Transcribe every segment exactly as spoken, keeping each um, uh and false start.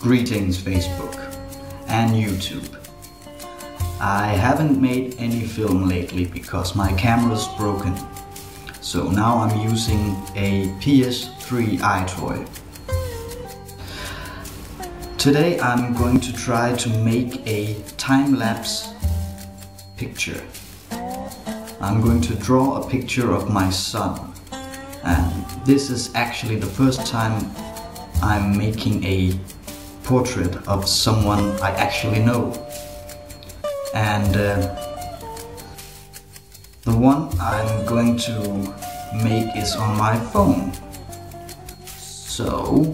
Greetings Facebook and YouTube. I haven't made any film lately because my camera's broken. So now I'm using a P S three eyetoy. Today I'm going to try to make a time-lapse picture. I'm going to draw a picture of my son. And this is actually the first time I'm making a portrait of someone I actually know, and uh, the one I'm going to make is on my phone. So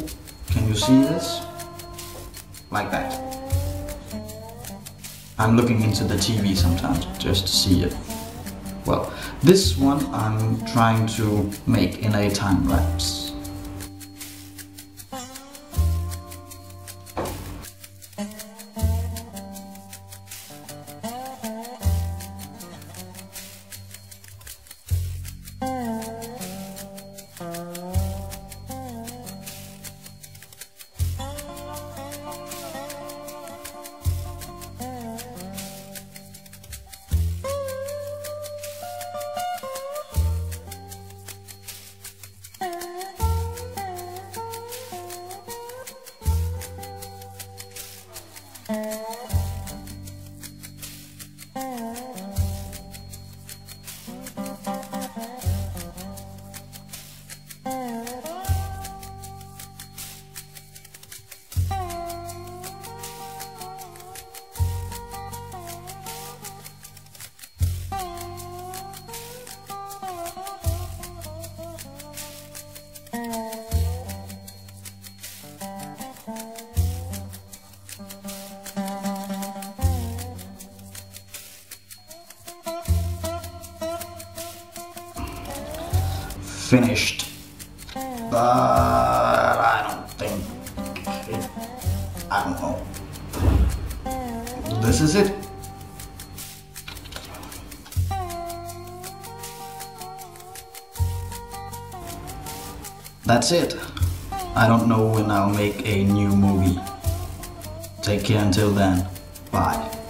can you see this? Like that. I'm looking into the T V sometimes just to see it. Well, this one I'm trying to make in a time lapse. Finished, but I don't think it, I don't know. This is it. That's it. I don't know when I'll make a new movie. Take care until then. Bye.